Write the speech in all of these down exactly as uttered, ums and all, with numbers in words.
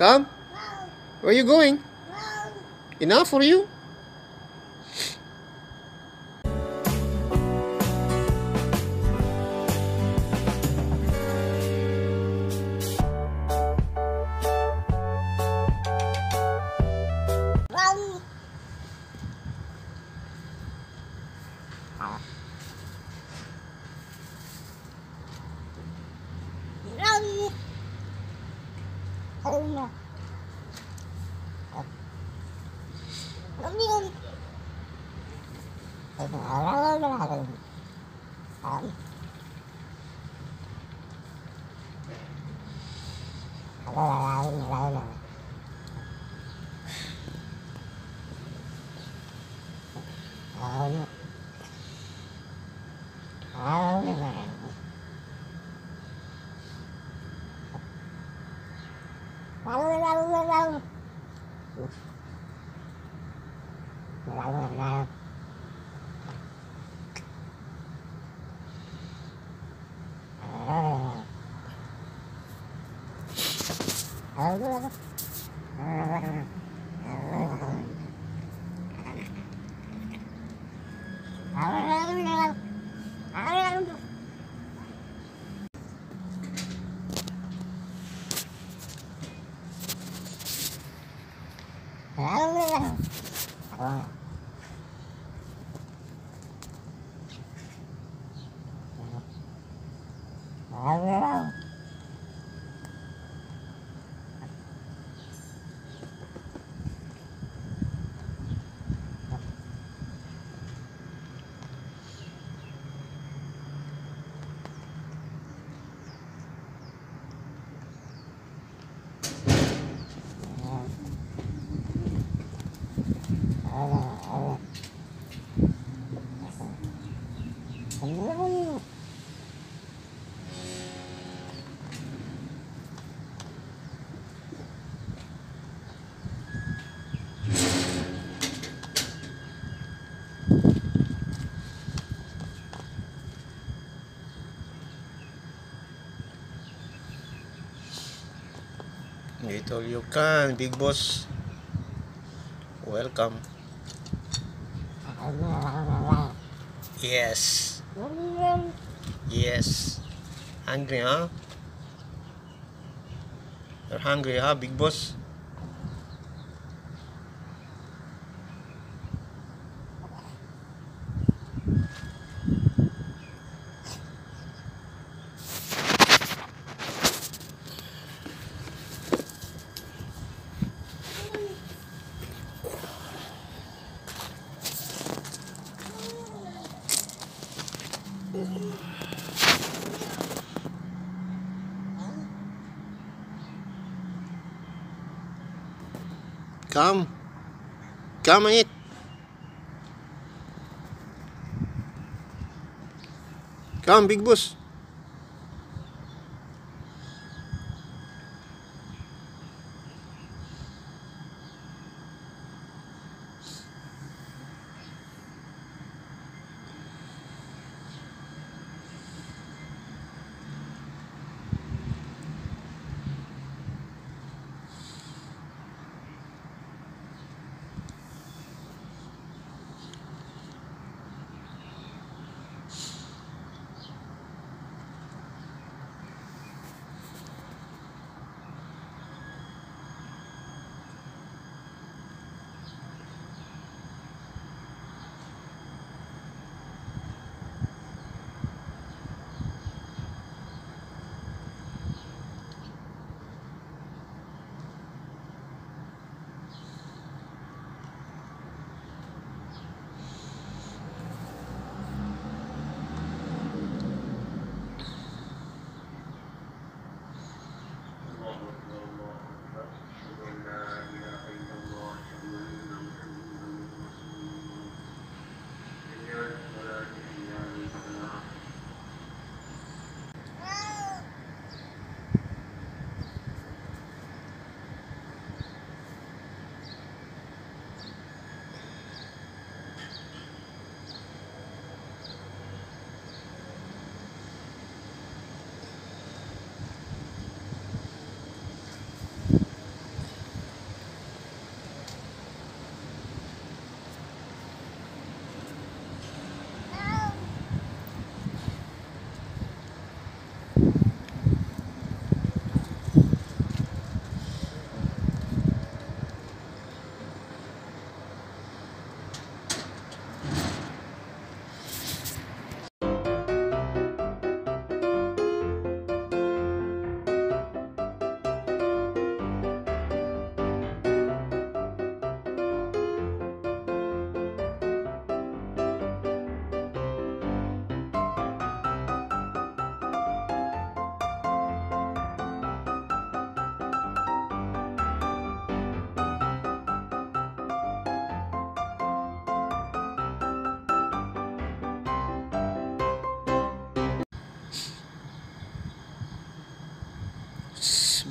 Come. Where are you going? Enough for you? Little you can, big boss. Welcome. Yes. Yes. Hungry, huh? You're hungry, huh, big boss? Come, come on it. Come, big boss.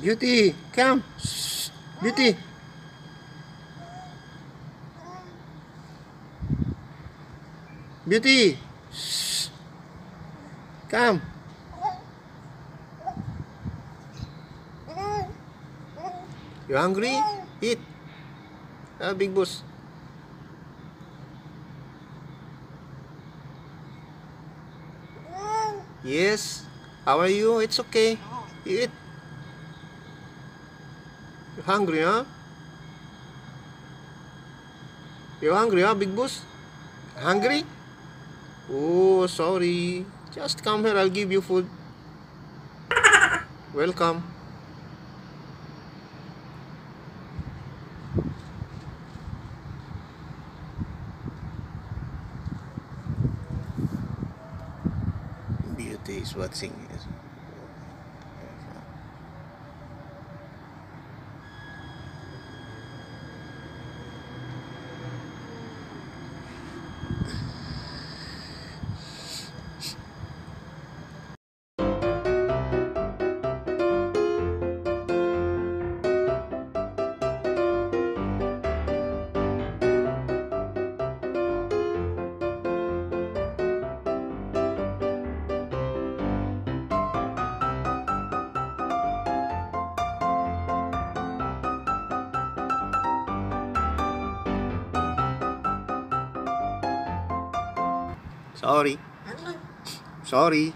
Beauty, come. Shh. Beauty. Beauty. Shh. Come. You hungry? Eat. Ah, big boss. Yes. How are you? It's okay. Eat. You hungry, huh? You hungry, huh, big boss? Hungry? Oh, sorry. Just come here. I'll give you food. Welcome. Beauty is watching. Sorry. Sorry.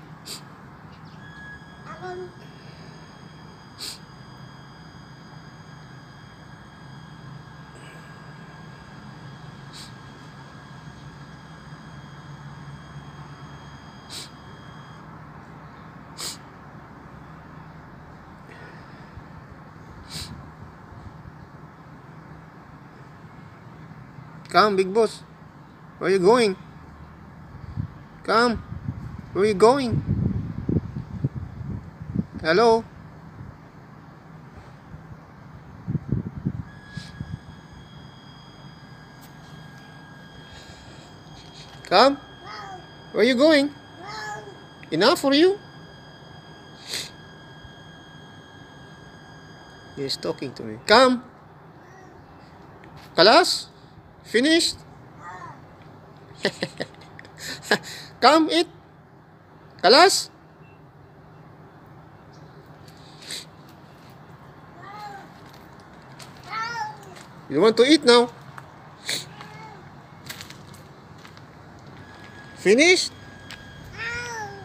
Come, big boss. Where are you going? Come, where are you going? Hello? Come, where are you going? Enough for you? He's talking to me. Come, class, finished? Come eat. Kalas. You want to eat now? Finished?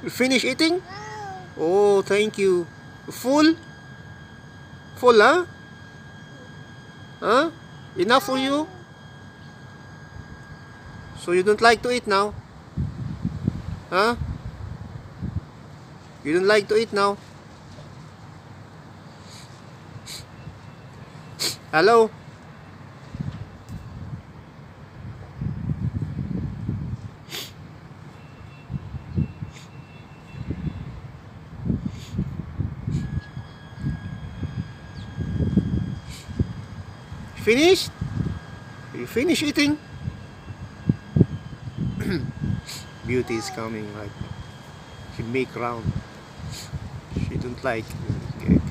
You finish eating? Oh, thank you. Full? Full, huh? Huh? Enough for you? So you don't like to eat now? Huh? You don't like to eat now? Hello? Finished? You finish eating? Beauty is coming right now. She make round. She don't like getting.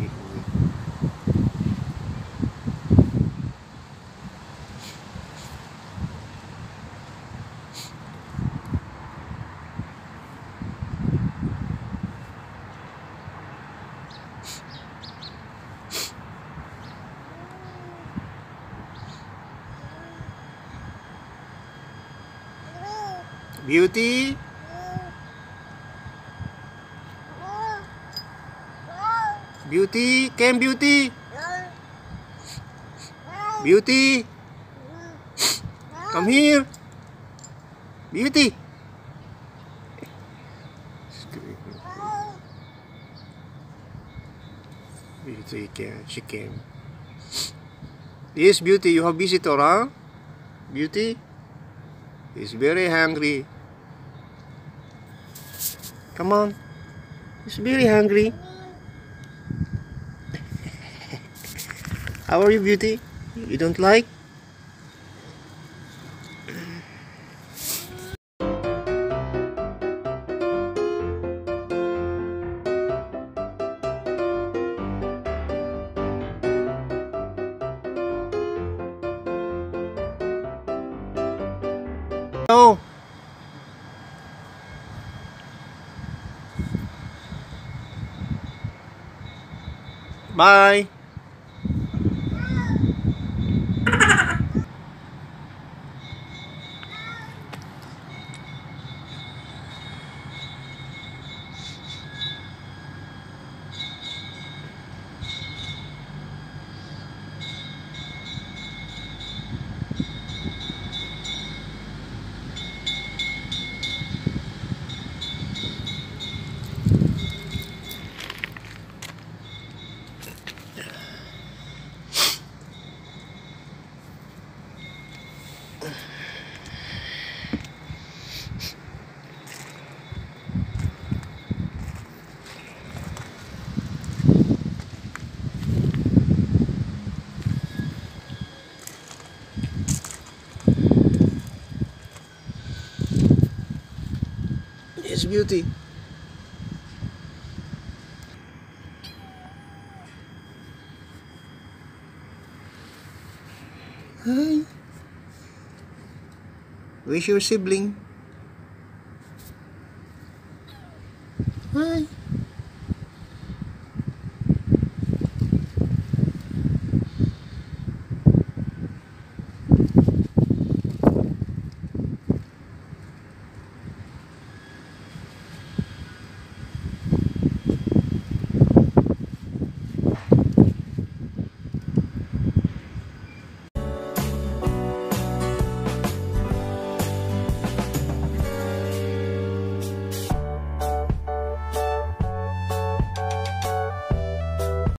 Beauty. Beauty. Came Beauty. Beauty. Come here. Beauty. Beauty came. She came. Yes, Beauty. You have visitor, huh? Beauty is very hungry. Come on, he's very hungry. How are you, Beauty? You don't like? Hello. Bye. It's beauty. Hi. Wish your sibling.